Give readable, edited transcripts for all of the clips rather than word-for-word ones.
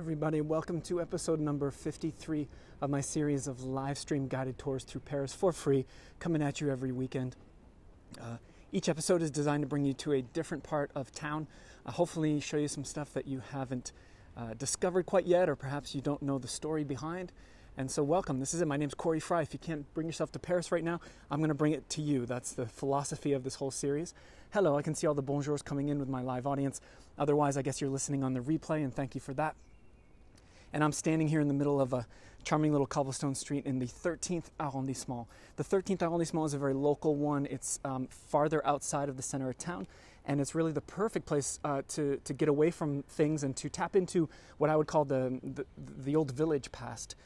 everybody, welcome to episode number 53 of my series of live stream guided tours through Paris for free, coming at you every weekend. Each episode is designed to bring you to a different part of town, hopefully show you some stuff that you haven't discovered quite yet, or perhaps you don't know the story behind. And so welcome, this is it. My name's Corey Frye. If you can't bring yourself to Paris right now, I'm gonna bring it to you. That's the philosophy of this whole series. Hello, I can see all the bonjours coming in with my live audience. Otherwise, I guess you're listening on the replay, and thank you for that. And I'm standing here in the middle of a charming little cobblestone street in the 13th arrondissement. The 13th arrondissement is a very local one. It's farther outside of the center of town, and it's really the perfect place to get away from things and to tap into what I would call the old village past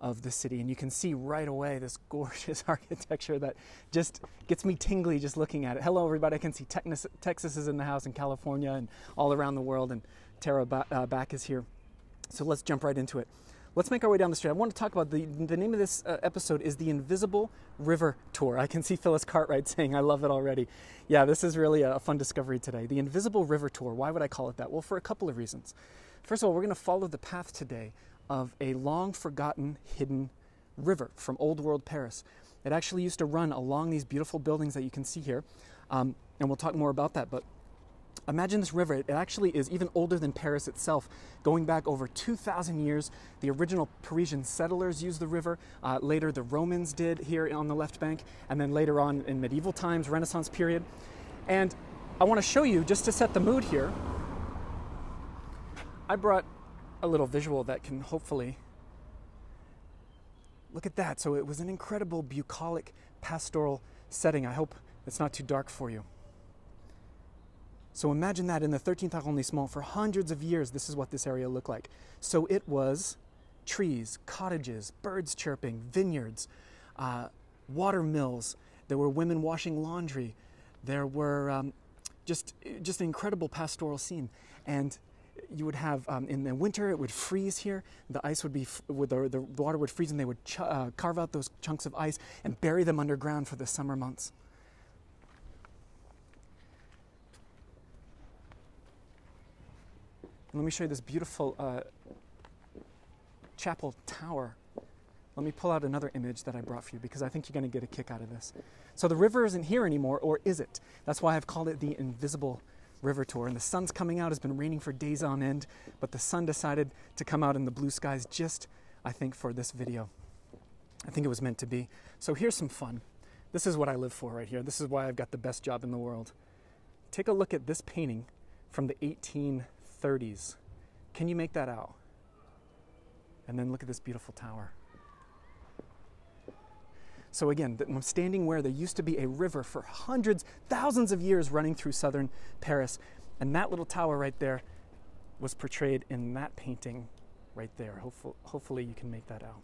of the city. And you can see right away this gorgeous architecture that just gets me tingly just looking at it. Hello, everybody. I can see Texas is in the house, and California, and all around the world, and Tara back is here. So let's jump right into it. Let's make our way down the street. I want to talk about the name of this episode is The Invisible River Tour. I can see Phyllis Cartwright saying, I love it already. Yeah, this is really a fun discovery today. The Invisible River Tour. Why would I call it that? Well, for a couple of reasons. First of all, we're going to follow the path today of a long forgotten hidden river from Old World Paris. It actually used to run along these beautiful buildings that you can see here. And we'll talk more about that, but imagine this river. It actually is even older than Paris itself, going back over 2,000 years. The original Parisian settlers used the river. Later, the Romans did here on the Left Bank, and then later on in medieval times, Renaissance period. And I want to show you, just to set the mood here, I brought a little visual that can hopefully... Look at that. So it was an incredible bucolic pastoral setting. I hope it's not too dark for you. So imagine that in the 13th arrondissement for hundreds of years, this is what this area looked like. So it was trees, cottages, birds chirping, vineyards, water mills. There were women washing laundry. There were just an incredible pastoral scene. And you would have, in the winter, it would freeze here. The ice would be, the water would freeze, and they would carve out those chunks of ice and bury them underground for the summer months. Let me show you this beautiful chapel tower. Let me pull out another image that I brought for you, because I think you're going to get a kick out of this. So the river isn't here anymore, or is it? That's why I've called it the Invisible River Tour. And the sun's coming out. It's been raining for days on end, but the sun decided to come out in the blue skies just, I think, for this video. I think it was meant to be. So here's some fun. This is what I live for right here. This is why I've got the best job in the world. Take a look at this painting from the 1830s. Can you make that out? And then look at this beautiful tower. So again, I'm standing where there used to be a river for hundreds, thousands of years running through southern Paris. And that little tower right there was portrayed in that painting right there. Hopefully you can make that out.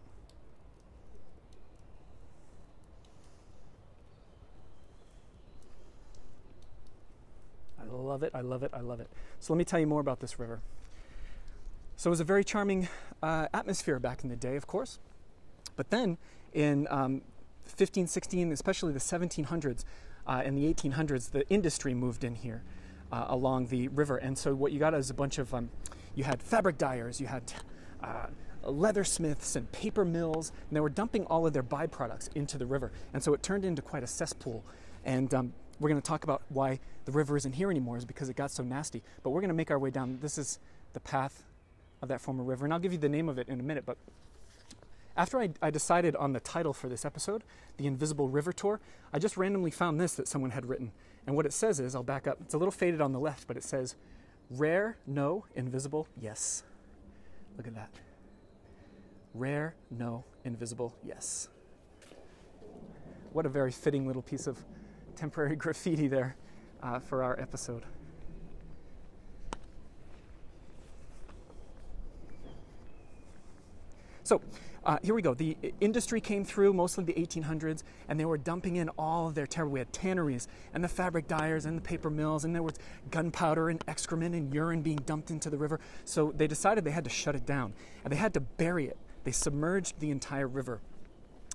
I love it, I love it, I love it. So let me tell you more about this river. So it was a very charming atmosphere back in the day, of course. But then in 1516, especially the 1700s and the 1800s, the industry moved in here along the river. And so what you got is a bunch of, you had fabric dyers, you had leathersmiths and paper mills, and they were dumping all of their byproducts into the river. And so it turned into quite a cesspool. And we're going to talk about why the river isn't here anymore is because it got so nasty. But we're going to make our way down. This is the path of that former river, and I'll give you the name of it in a minute. But after I decided on the title for this episode, The Invisible River Tour, I just randomly found this that someone had written. And what it says is, I'll back up. It's a little faded on the left, but it says, rare, no, invisible, yes. Look at that. Rare, no, invisible, yes. What a very fitting little piece of temporary graffiti there for our episode. So here we go. The industry came through mostly the 1800s, and they were dumping in all of their terrible. We had tanneries and the fabric dyers and the paper mills, and there was gunpowder and excrement and urine being dumped into the river. So they decided they had to shut it down, and they had to bury it. They submerged the entire river.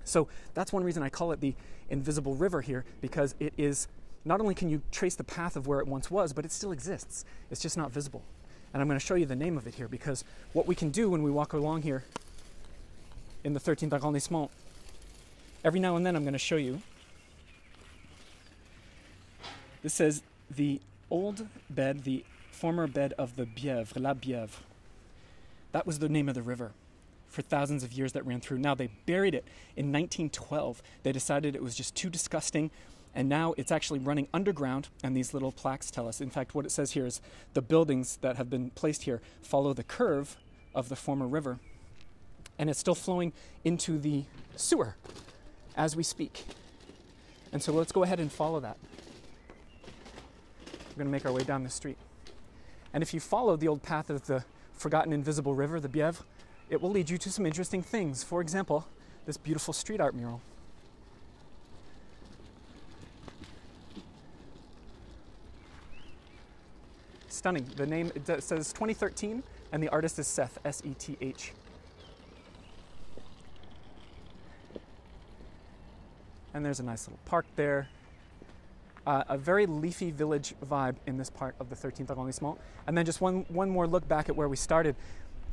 So that's one reason I call it the Invisible River here, because it is, not only can you trace the path of where it once was, but it still exists. It's just not visible. And I'm going to show you the name of it here, because what we can do when we walk along here in the 13th arrondissement, every now and then I'm going to show you. This says the old bed, the former bed of the Bièvre, La Bièvre. That was the name of the river for thousands of years that ran through. Now they buried it in 1912. They decided it was just too disgusting. And now it's actually running underground, and these little plaques tell us. In fact, what it says here is the buildings that have been placed here follow the curve of the former river, and it's still flowing into the sewer as we speak. And so let's go ahead and follow that. We're going to make our way down the street. And if you follow the old path of the forgotten invisible river, the Bièvre, it will lead you to some interesting things. For example, this beautiful street art mural. Stunning. The name, it says 2013, and the artist is Seth, S-E-T-H. And there's a nice little park there. A very leafy village vibe in this part of the 13th arrondissement. And then just one more look back at where we started.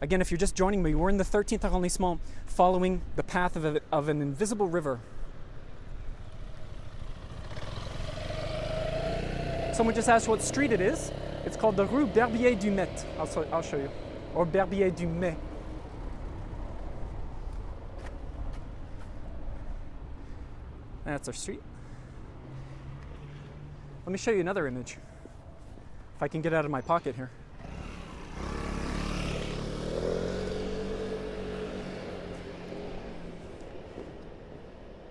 Again, if you're just joining me, we're in the 13th arrondissement following the path of an invisible river. Someone just asked what street it is. It's called the Rue Berbier du Met. I'll show you. Or Berbier du Met. That's our street. Let me show you another image, if I can get out of my pocket here.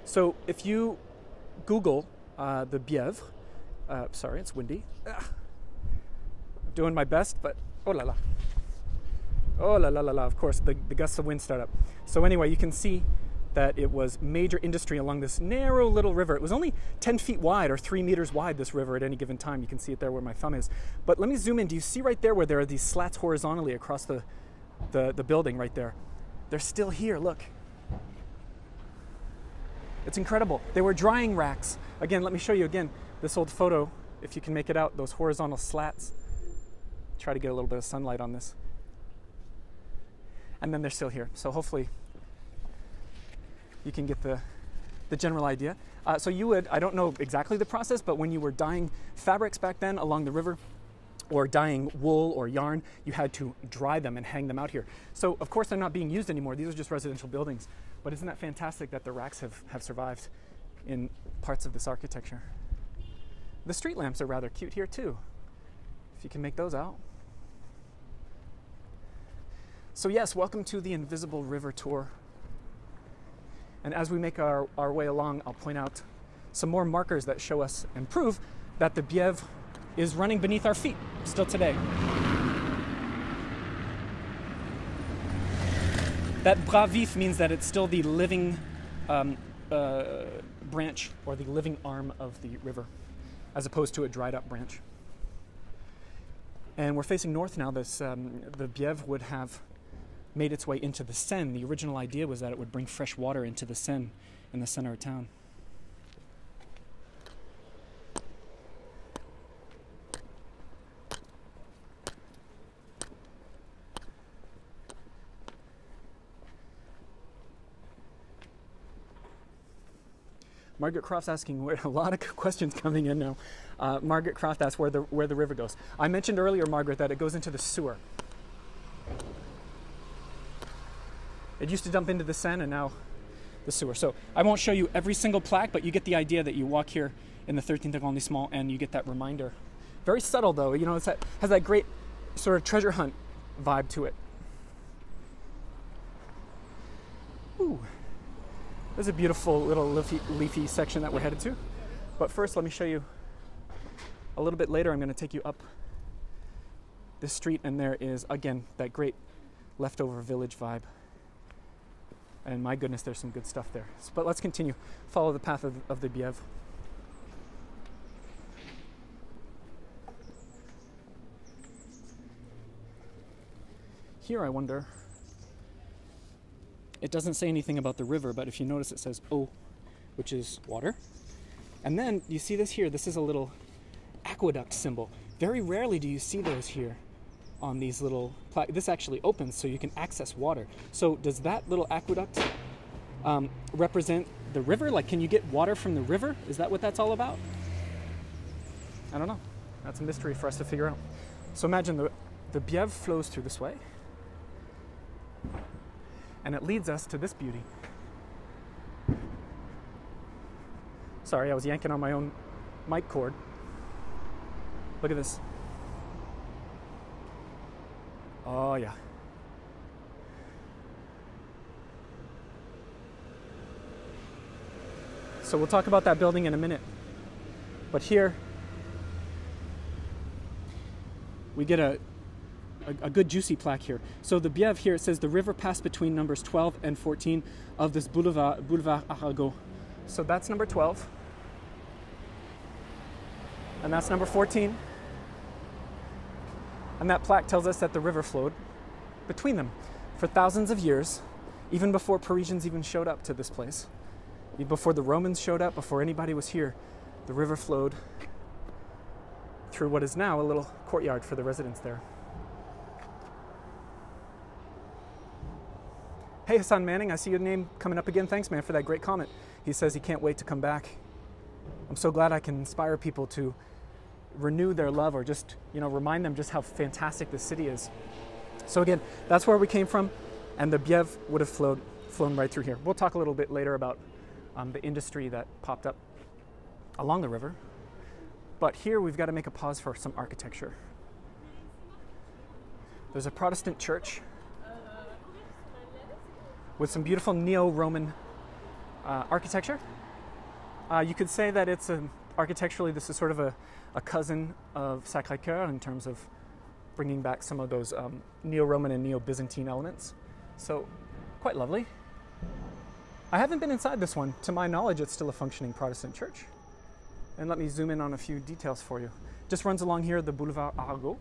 So if you Google the Bièvre, sorry, it's windy. Ugh. Doing my best, but oh la la. Oh la la la la, of course, the gusts of wind start up. So anyway, you can see that it was major industry along this narrow little river. It was only 10 feet wide or 3 meters wide, this river, at any given time. You can see it there where my thumb is. But let me zoom in. Do you see right there where there are these slats horizontally across the building right there? They're still here, look. It's incredible. They were drying racks. Again, let me show you again this old photo, if you can make it out, those horizontal slats. Try to get a little bit of sunlight on this. And then they're still here, so hopefully you can get the general idea. So you would, I don't know exactly the process, but when you were dyeing fabrics back then along the river, or dyeing wool or yarn, you had to dry them and hang them out here. So of course they're not being used anymore. These are just residential buildings. But isn't that fantastic that the racks have survived in parts of this architecture? The street lamps are rather cute here too, if you can make those out. So yes, welcome to the Invisible River Tour. And as we make our way along, I'll point out some more markers that show us and prove that the Bièvre is running beneath our feet still today. That bras vif means that it's still the living branch, or the living arm of the river, as opposed to a dried up branch. And we're facing north now. This, the Bièvre would have made its way into the Seine. The original idea was that it would bring fresh water into the Seine in the center of town. Margaret Croft's asking where, a lot of questions coming in now. Margaret Croft asked where the river goes. I mentioned earlier, Margaret, that it goes into the sewer. It used to dump into the Seine, and now the sewer. So I won't show you every single plaque, but you get the idea that you walk here in the 13th arrondissement and you get that reminder. Very subtle, though. You know, it has that great sort of treasure hunt vibe to it. Ooh. There's a beautiful little leafy section that we're headed to. But first, let me show you a little bit later. I'm going to take you up this street, and there is, again, that great leftover village vibe. And my goodness, there's some good stuff there. But let's continue. Follow the path of the Bièvre. Here, I wonder, it doesn't say anything about the river, but if you notice, it says eau, which is water. And then you see this here. This is a little aqueduct symbol. Very rarely do you see those here on these little... This actually opens so you can access water. So does that little aqueduct represent the river? Like, can you get water from the river? Is that what that's all about? I don't know. That's a mystery for us to figure out. So imagine the Bièvre flows through this way, and it leads us to this beauty. Sorry, I was yanking on my own mic cord. Look at this. Oh, yeah. So we'll talk about that building in a minute. But here, we get a good juicy plaque here. So the Bièvre here, it says the river passed between numbers 12 and 14 of this boulevard Arago. So that's number 12. And that's number 14. And that plaque tells us that the river flowed between them for thousands of years, even before Parisians even showed up to this place. Before the Romans showed up, before anybody was here, the river flowed through what is now a little courtyard for the residents there. Hey, Hassan Manning, I see your name coming up again. Thanks, man, for that great comment. He says he can't wait to come back. I'm so glad I can inspire people to renew their love, or just, you know, remind them just how fantastic this city is. So again, that's where we came from, and the Bièvre would have flown right through here. We'll talk a little bit later about the industry that popped up along the river. But here we've got to make a pause for some architecture. There's a Protestant church with some beautiful neo-Roman architecture. You could say that it's architecturally, this is sort of a cousin of Sacré-Cœur in terms of bringing back some of those neo-Roman and neo-Byzantine elements. So quite lovely. I haven't been inside this one. To my knowledge, it's still a functioning Protestant church. And let me zoom in on a few details for you. Just runs along here, the Boulevard Arago.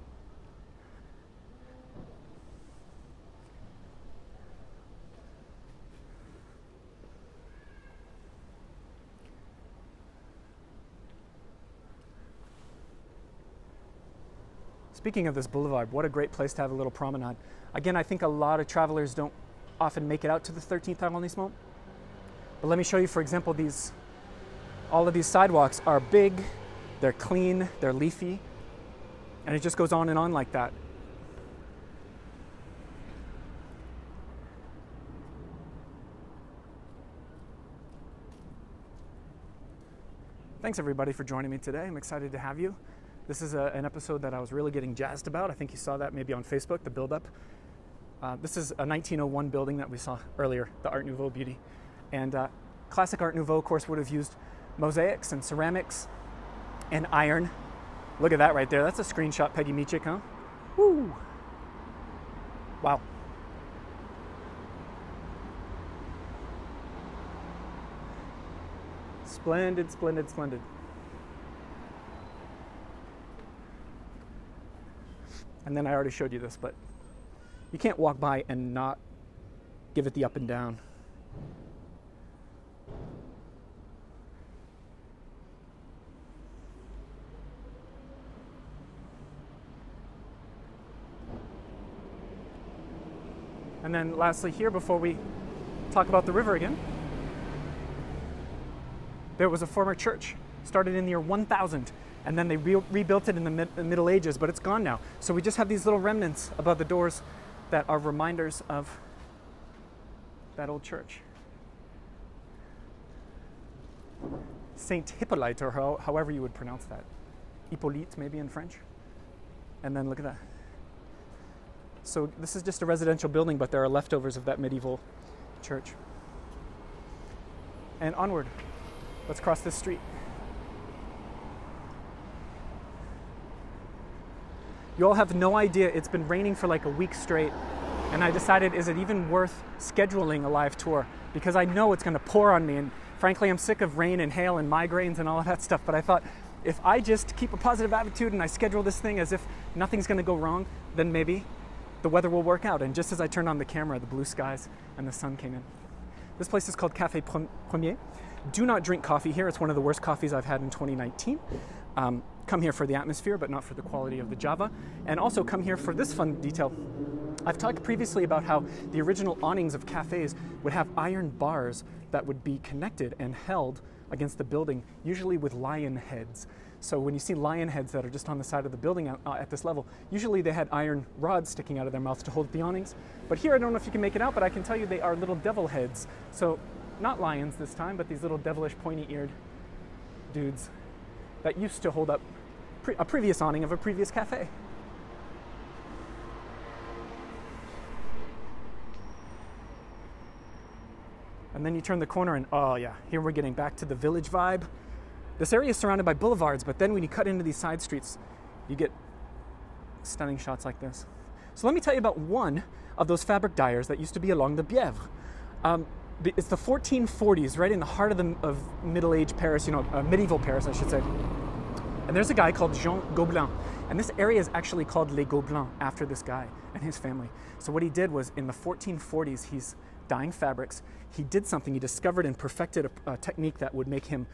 Speaking of this boulevard, what a great place to have a little promenade. Again, I think a lot of travelers don't often make it out to the 13th arrondissement. But let me show you, for example, these, all of these sidewalks are big, they're clean, they're leafy, and it just goes on and on like that. Thanks everybody for joining me today. I'm excited to have you. This is an episode that I was really getting jazzed about. I think you saw that maybe on Facebook, the build-up. This is a 1901 building that we saw earlier, the Art Nouveau beauty. And classic Art Nouveau, of course, would have used mosaics and ceramics and iron. Look at that right there. That's a screenshot, Peggy Michik, huh? Woo! Wow. Splendid, splendid, splendid. And then I already showed you this, but you can't walk by and not give it the up and down. And then lastly here, before we talk about the river again, there was a former church, started in the year 1000. And then they rebuilt it in the Middle Ages, but it's gone now. So we just have these little remnants above the doors that are reminders of that old church. Saint Hippolyte, or however you would pronounce that. Hippolyte, maybe in French. And then look at that. So this is just a residential building, but there are leftovers of that medieval church. And onward, let's cross this street. You all have no idea, it's been raining for like a week straight, and I decided, is it even worth scheduling a live tour? Because I know it's going to pour on me, and frankly I'm sick of rain and hail and migraines and all of that stuff, but I thought if I just keep a positive attitude and I schedule this thing as if nothing's going to go wrong, then maybe the weather will work out. And just as I turned on the camera, the blue skies and the sun came in. This place is called Café Premier. Do not drink coffee here, it's one of the worst coffees I've had in 2019. Come here for the atmosphere, but not for the quality of the Java. And also come here for this fun detail. I've talked previously about how the original awnings of cafes would have iron bars that would be connected and held against the building, usually with lion heads. So when you see lion heads that are just on the side of the building at this level, usually they had iron rods sticking out of their mouths to hold the awnings. But here, I don't know if you can make it out, but I can tell you they are little devil heads. So not lions this time, but these little devilish pointy-eared dudes that used to hold up a previous awning of a previous cafe. And then you turn the corner and, oh yeah, here we're getting back to the village vibe. This area is surrounded by boulevards, but then when you cut into these side streets, you get stunning shots like this. So let me tell you about one of those fabric dyers that used to be along the Bièvre. It's the 1440s, right in the heart of Middle Age Paris, you know, medieval Paris, I should say. And there's a guy called Jean Gobelin. And this area is actually called Les Gobelins, after this guy and his family. So what he did was, in the 1440s, he's dyeing fabrics. He did something. He discovered and perfected a technique that would make him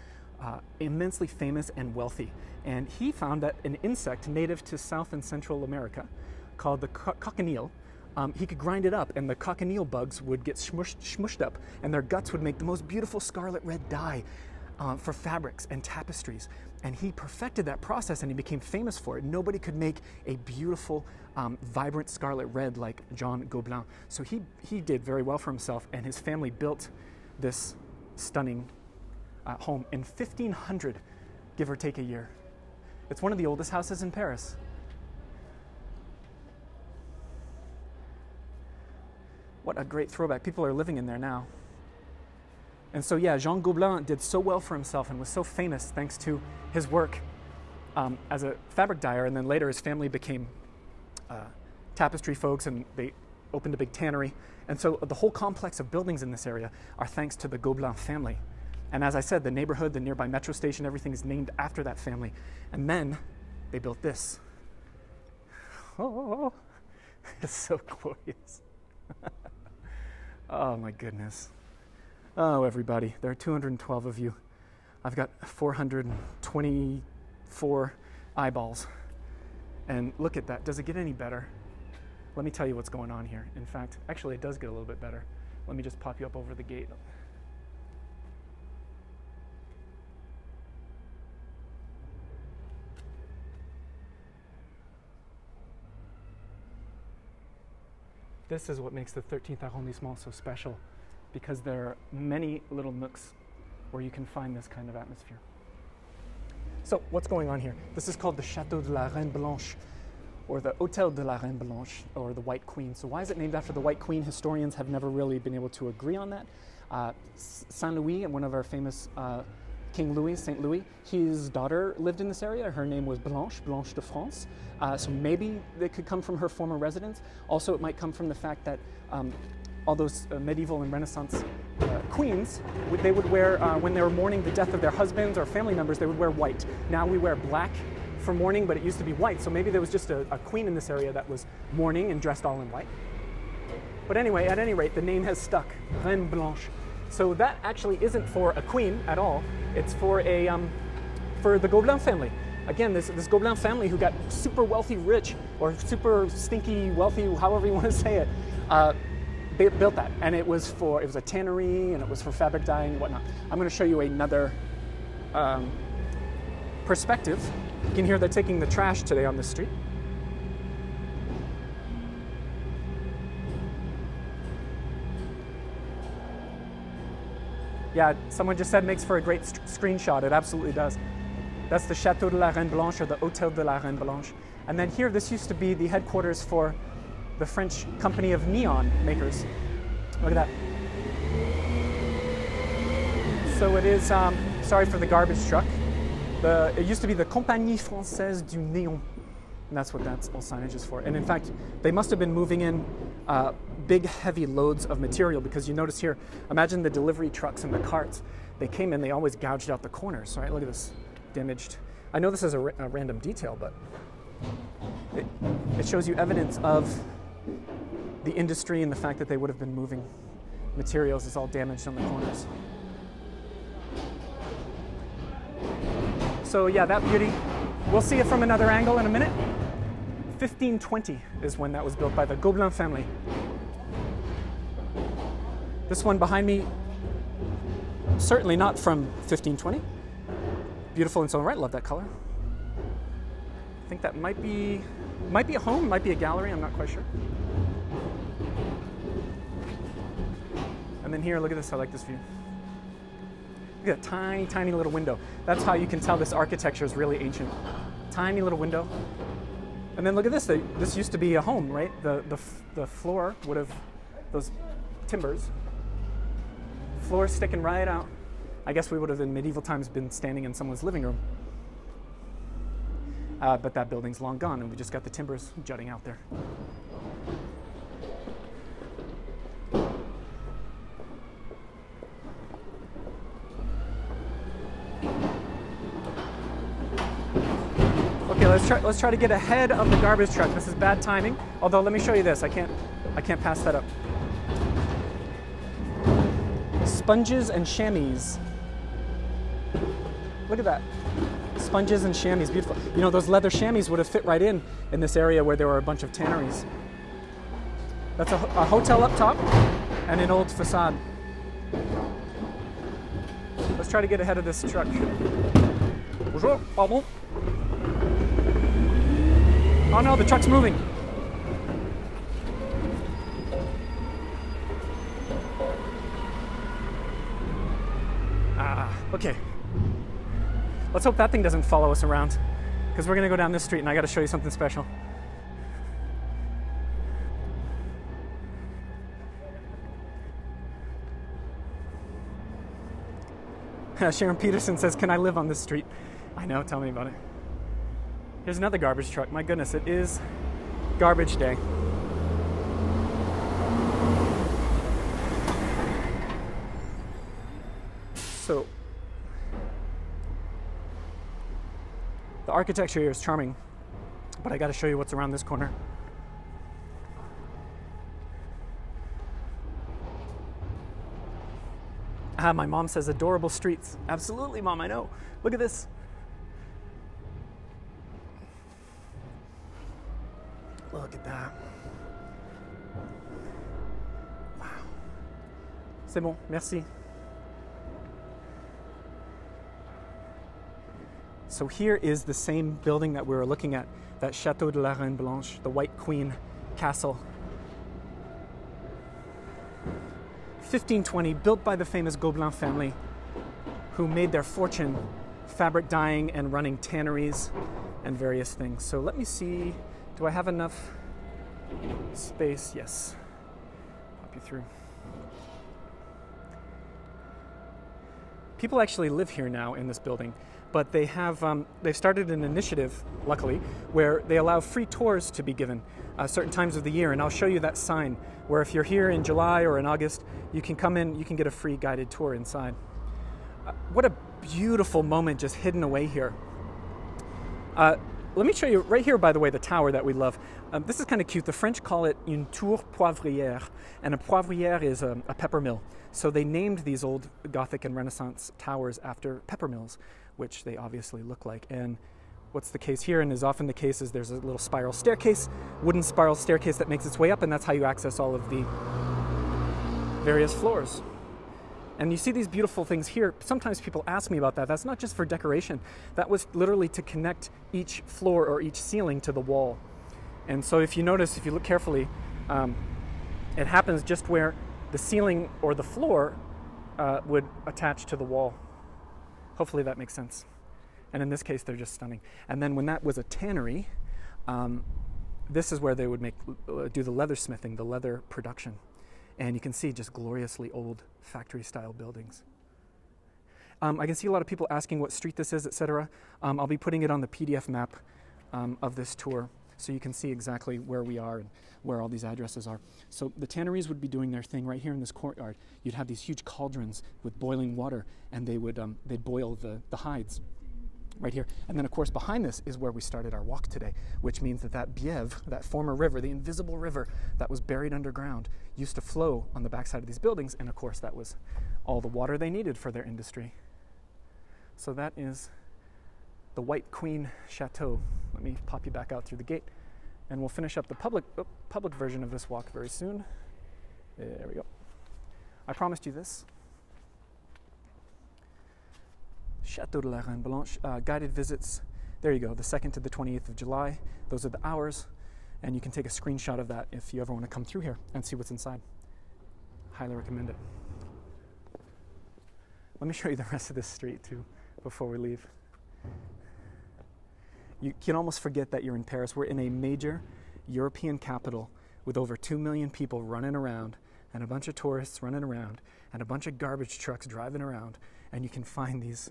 immensely famous and wealthy. And he found that an insect native to South and Central America called the cochineal, he could grind it up and the cochineal bugs would get smushed up and their guts would make the most beautiful scarlet red dye for fabrics and tapestries. And he perfected that process and he became famous for it. Nobody could make a beautiful, vibrant scarlet red like Jean Gobelin. So he did very well for himself, and his family built this stunning home in 1500, give or take a year. It's one of the oldest houses in Paris. What a great throwback. People are living in there now. And so yeah, Jean Gobelin did so well for himself and was so famous thanks to his work as a fabric dyer, and then later his family became tapestry folks and they opened a big tannery. And so the whole complex of buildings in this area are thanks to the Gobelin family. And as I said, the neighborhood, the nearby metro station, everything is named after that family. And then they built this. Oh, it's so glorious. Oh my goodness. Oh, everybody, there are 212 of you. I've got 424 eyeballs. And look at that. Does it get any better? Let me tell you what's going on here. In fact, actually, it does get a little bit better. Let me just pop you up over the gate. This is what makes the 13th arrondissement so special, because there are many little nooks where you can find this kind of atmosphere. So what's going on here? This is called the Château de la Reine Blanche, or the Hôtel de la Reine Blanche, or the White Queen. So why is it named after the White Queen? Historians have never really been able to agree on that. Saint Louis, and one of our famous King Louis, Saint Louis, his daughter lived in this area. Her name was Blanche, Blanche de France. So maybe they could come from her former residence. Also, it might come from the fact that all those medieval and Renaissance queens, they would wear, when they were mourning the death of their husbands or family members, they would wear white. Now we wear black for mourning, but it used to be white. So maybe there was just a queen in this area that was mourning and dressed all in white. But anyway, at any rate, the name has stuck, Reine Blanche. So that actually isn't for a queen at all. It's for for the Gobelin family. Again, this Gobelin family who got super wealthy rich, or super stinky wealthy, however you want to say it, they built that, and it was a tannery, and it was for fabric dyeing and whatnot. I'm going to show you another perspective. You can hear they're taking the trash today on this street. Yeah, someone just said makes for a great screenshot. It absolutely does. That's the Château de la Reine Blanche, or the Hôtel de la Reine Blanche. And then here, this used to be the headquarters for the French company of neon makers. Look at that. So it is, sorry for the garbage truck, it used to be the Compagnie Française du Néon, and that's what that old signage is for. And in fact, they must have been moving in big, heavy loads of material, because you notice here, imagine the delivery trucks and the carts. They came in, they always gouged out the corners, right? Look at this, damaged. I know this is a random detail, but it shows you evidence of the industry and the fact that they would have been moving materials. It's all damaged on the corners. So yeah, that beauty We'll see it from another angle in a minute. 1520 is when that was built by the Gobelin family. This one behind me, certainly not from 1520. Beautiful in its own right, love that color. I think that might be a home, might be a gallery, I'm not quite sure. And then here, look at this, I like this view. Look at that tiny, tiny little window. That's how you can tell this architecture is really ancient. Tiny little window. And then look at this, this used to be a home, right? The floor would have, those timbers, floor sticking right out. I guess we would have in medieval times been standing in someone's living room. But that building's long gone and we just got the timbers jutting out there. Okay, let's try to get ahead of the garbage truck. This is bad timing. Although let me show you this. I can't pass that up. Sponges and chamois. Look at that. Sponges and chamois, beautiful. You know, those leather chamois would have fit right in this area where there were a bunch of tanneries. That's a hotel up top and an old facade. Let's try to get ahead of this truck. Bonjour, pardon. Oh no, the truck's moving. Ah, okay. Let's hope that thing doesn't follow us around, because we're gonna go down this street and I gotta show you something special. Sharon Peterson says, can I live on this street? I know, tell me about it. Here's another garbage truck. My goodness, it is garbage day. So, the architecture here is charming, but I gotta show you what's around this corner. Ah, my mom says adorable streets. Absolutely, Mom, I know. Look at this. Look at that. Wow. C'est bon, merci. So here is the same building that we were looking at, that Château de la Reine Blanche, the White Queen Castle. 1520, built by the famous Gobelin family, who made their fortune fabric dyeing and running tanneries and various things. So let me see, do I have enough space? Yes. Pop you through. People actually live here now in this building, but they have they've started an initiative, luckily, where they allow free tours to be given certain times of the year, and I'll show you that sign where if you're here in July or in August, you can come in, you can get a free guided tour inside. What a beautiful moment just hidden away here. Let me show you right here, by the way, the tower that we love. This is kind of cute. The French call it une tour poivrière, and a poivrière is a pepper mill. So they named these old Gothic and Renaissance towers after pepper mills, which they obviously look like. And what's the case here, and is often the case, is there's a little spiral staircase, wooden spiral staircase that makes its way up, and that's how you access all of the various floors. And you see these beautiful things here. Sometimes people ask me about that. That's not just for decoration. That was literally to connect each floor or each ceiling to the wall. And so if you notice, if you look carefully, it happens just where the ceiling or the floor would attach to the wall. Hopefully that makes sense. And in this case, they're just stunning. And then when that was a tannery, this is where they would make, do the leathersmithing, the leather production. And you can see just gloriously old factory-style buildings. I can see a lot of people asking what street this is, etc. I'll be putting it on the PDF map of this tour, so you can see exactly where we are and where all these addresses are. So the tanneries would be doing their thing right here in this courtyard. You'd have these huge cauldrons with boiling water, and they would they'd boil the hides right here. And then, of course, behind this is where we started our walk today, which means that that Bièvre, that former river, the invisible river that was buried underground, used to flow on the backside of these buildings. And, of course, that was all the water they needed for their industry. So that is the White Queen Chateau. Let me pop you back out through the gate, and we'll finish up the public version of this walk very soon. There we go. I promised you this. Château de la Reine Blanche, guided visits. There you go, the 2nd to the 28th of July. Those are the hours, and you can take a screenshot of that if you ever want to come through here and see what's inside. Highly recommend it. Let me show you the rest of this street too before we leave. You can almost forget that you're in Paris. We're in a major European capital with over 2 million people running around, and a bunch of tourists running around, and a bunch of garbage trucks driving around, and you can find these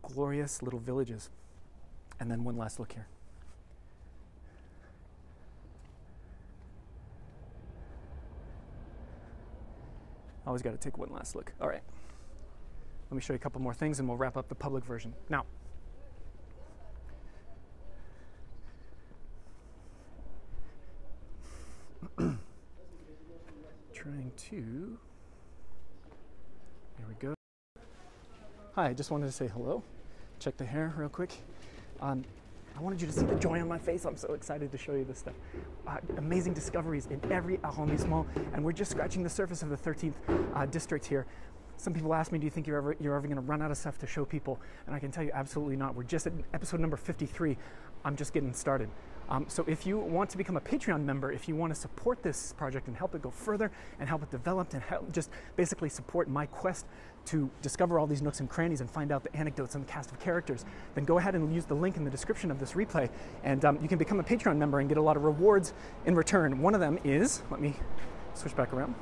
glorious little villages. And then one last look here. Always got to take one last look. All right, let me show you a couple more things and we'll wrap up the public version. Now, trying to, there we go. Hi, I just wanted to say hello. Check the hair real quick. I wanted you to see the joy on my face. I'm so excited to show you this stuff. Amazing discoveries in every arrondissement, and we're just scratching the surface of the 13th district here. Some people ask me, do you think you're ever going to run out of stuff to show people? And I can tell you absolutely not. We're just at episode number 53. I'm just getting started. So if you want to become a Patreon member, if you want to support this project and help it go further and help it develop and help just basically support my quest to discover all these nooks and crannies and find out the anecdotes and the cast of characters, then go ahead and use the link in the description of this replay, and you can become a Patreon member and get a lot of rewards in return. One of them is, let me switch back around.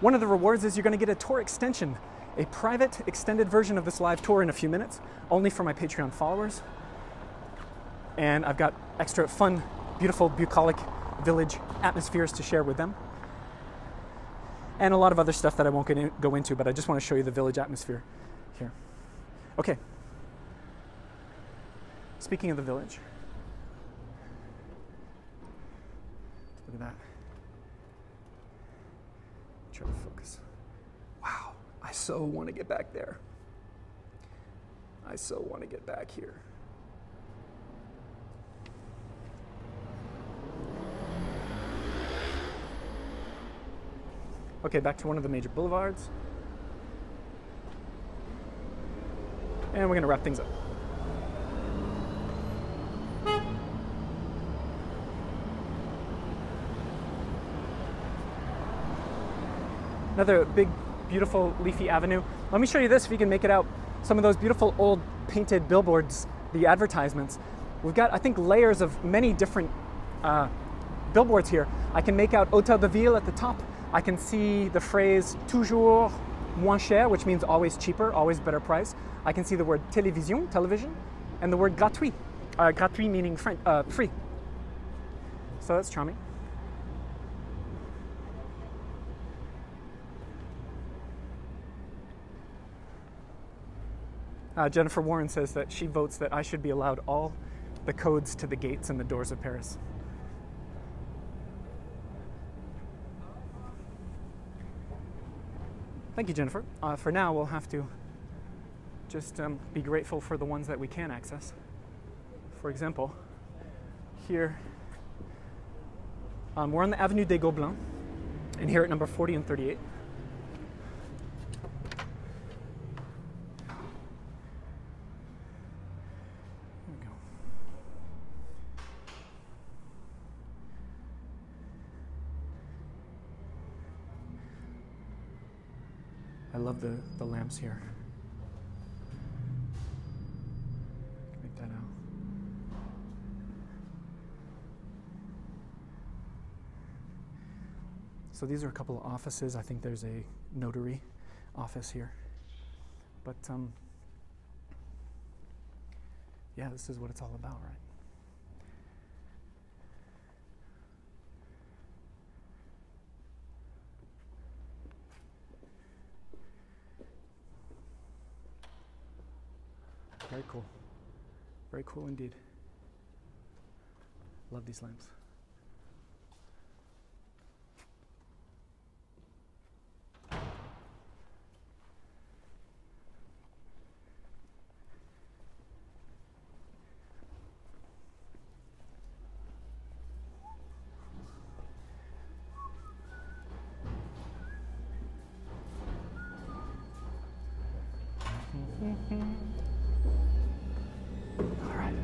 One of the rewards is you're going to get a tour extension, a private extended version of this live tour in a few minutes, only for my Patreon followers. And I've got extra fun, beautiful, bucolic village atmospheres to share with them. And a lot of other stuff that I won't go into, but I just want to show you the village atmosphere here. Okay. Speaking of the village. Look at that. Try to focus. Wow, I so want to get back there. I so want to get back here. Okay, back to one of the major boulevards. And we're gonna wrap things up. Another big, beautiful, leafy avenue. Let me show you this if you can make it out. Some of those beautiful old painted billboards, the advertisements. We've got, I think, layers of many different billboards here. I can make out Hôtel de Ville at the top. I can see the phrase toujours moins cher, which means always cheaper, always better price. I can see the word télévision, television, and the word gratuit, gratuit meaning free. So that's charming. Jennifer Warren says that she votes that I should be allowed all the codes to the gates and the doors of Paris. Thank you, Jennifer. For now, we'll have to just be grateful for the ones that we can access. For example, here, we're on the Avenue des Gobelins, and here at number 40 and 38. There we go. I love the lamps here. Make that out. So these are a couple of offices. I think there's a notary office here. But yeah, this is what it's all about, right? Very cool. Very cool indeed. Love these lamps. All right.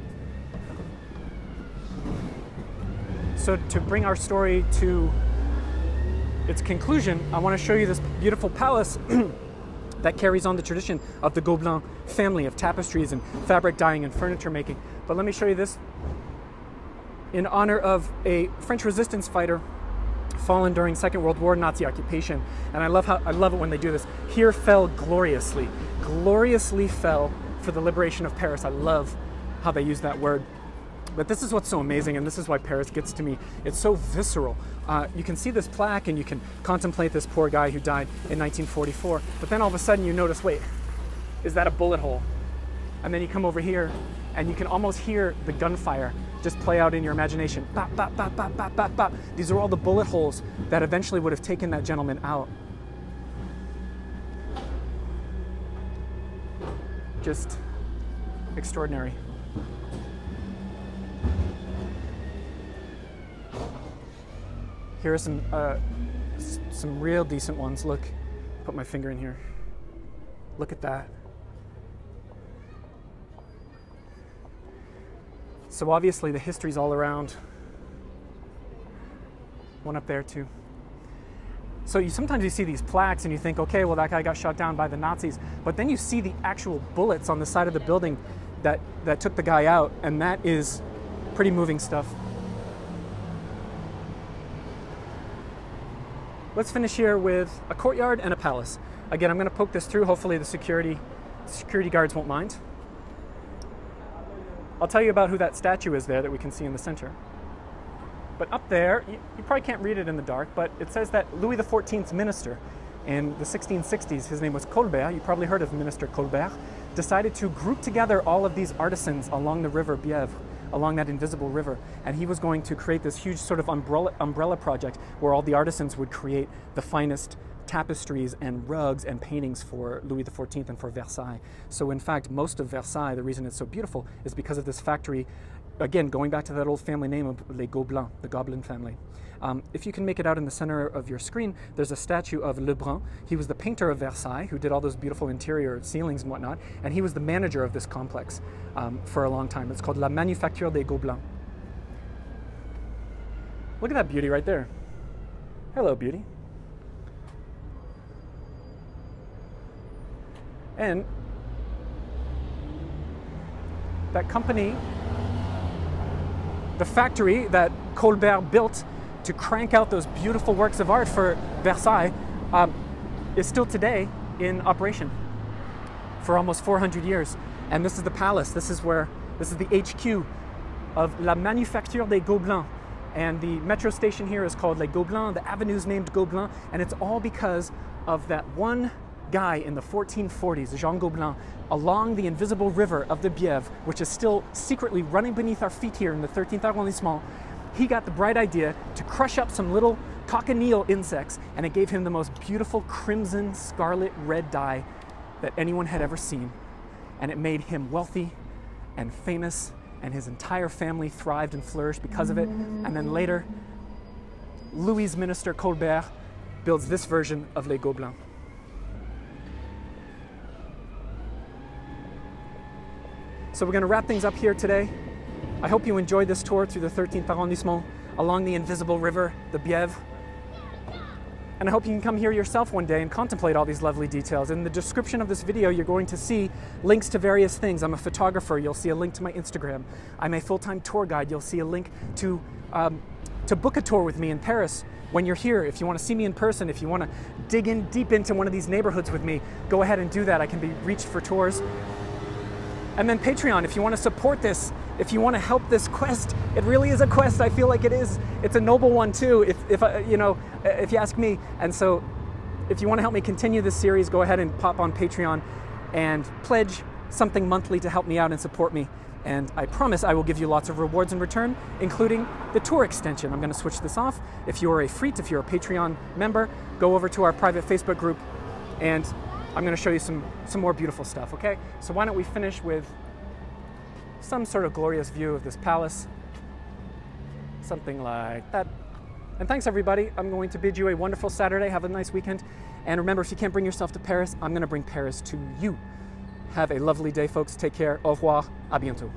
So to bring our story to its conclusion, I want to show you this beautiful palace that carries on the tradition of the Gobelin family of tapestries and fabric dyeing and furniture making. But let me show you this in honor of a French resistance fighter fallen during Second World War Nazi occupation. And I love it when they do this. Here fell gloriously, gloriously fell for the liberation of Paris. I love how they use that word. But this is what's so amazing, and this is why Paris gets to me. It's so visceral. You can see this plaque, and you can contemplate this poor guy who died in 1944. But then all of a sudden you notice, wait, is that a bullet hole? And then you come over here, and you can almost hear the gunfire just play out in your imagination. Bop, bop, bop, bop, bop, bop, bop. These are all the bullet holes that eventually would have taken that gentleman out. Just extraordinary. Here are some real decent ones. Look, put my finger in here. Look at that. So obviously the history's all around. One up there too. So sometimes you see these plaques and you think, okay, well that guy got shot down by the Nazis, but then you see the actual bullets on the side of the building that took the guy out, and that is pretty moving stuff. Let's finish here with a courtyard and a palace. Again, I'm going to poke this through. Hopefully the security guards won't mind. I'll tell you about who that statue is there that we can see in the center. But up there, you probably can't read it in the dark, but it says that Louis XIV's minister in the 1660s, his name was Colbert, you probably heard of Minister Colbert, decided to group together all of these artisans along the river Bièvre, along that invisible river, and he was going to create this huge sort of umbrella project where all the artisans would create the finest tapestries and rugs and paintings for Louis XIV and for Versailles. So in fact, most of Versailles, the reason it's so beautiful is because of this factory, again, going back to that old family name of Les Gobelins, the Gobelin family. If you can make it out in the center of your screen, there's a statue of Le Brun. He was the painter of Versailles, who did all those beautiful interior ceilings and whatnot, and he was the manager of this complex for a long time. It's called La Manufacture des Gobelins. Look at that beauty right there. Hello, beauty. And that company, the factory that Colbert built to crank out those beautiful works of art for Versailles is still today in operation for almost 400 years. And this is the palace. This is the HQ of La Manufacture des Gobelins. And the metro station here is called Les Gobelins. The avenue's named Gobelin. And it's all because of that one guy in the 1440s, Jean Gobelin, along the invisible river of the Bièvre, which is still secretly running beneath our feet here in the 13th arrondissement. He got the bright idea to crush up some little cochineal insects, and it gave him the most beautiful crimson, scarlet, red dye that anyone had ever seen. And it made him wealthy and famous, and his entire family thrived and flourished because of it. And then later, Louis' minister Colbert builds this version of Les Gobelins. So we're going to wrap things up here today. I hope you enjoyed this tour through the 13th arrondissement, along the invisible river, the Bièvre. And I hope you can come here yourself one day and contemplate all these lovely details. In the description of this video, you're going to see links to various things. I'm a photographer. You'll see a link to my Instagram. I'm a full-time tour guide. You'll see a link to book a tour with me in Paris when you're here. If you want to see me in person, if you want to dig in deep into one of these neighborhoods with me, go ahead and do that. I can be reached for tours. And then Patreon, if you want to support this, if you want to help this quest, it really is a quest. I feel like it is. It's a noble one too, if you ask me. And so if you want to help me continue this series, go ahead and pop on Patreon and pledge something monthly to help me out and support me. And I promise I will give you lots of rewards in return, including the tour extension. I'm going to switch this off. If you're a Patreon member, go over to our private Facebook group, and I'm going to show you some more beautiful stuff, okay? So why don't we finish with some sort of glorious view of this palace. Something like that. And thanks, everybody. I'm going to bid you a wonderful Saturday. Have a nice weekend. And remember, if you can't bring yourself to Paris, I'm going to bring Paris to you. Have a lovely day, folks. Take care. Au revoir. À bientôt.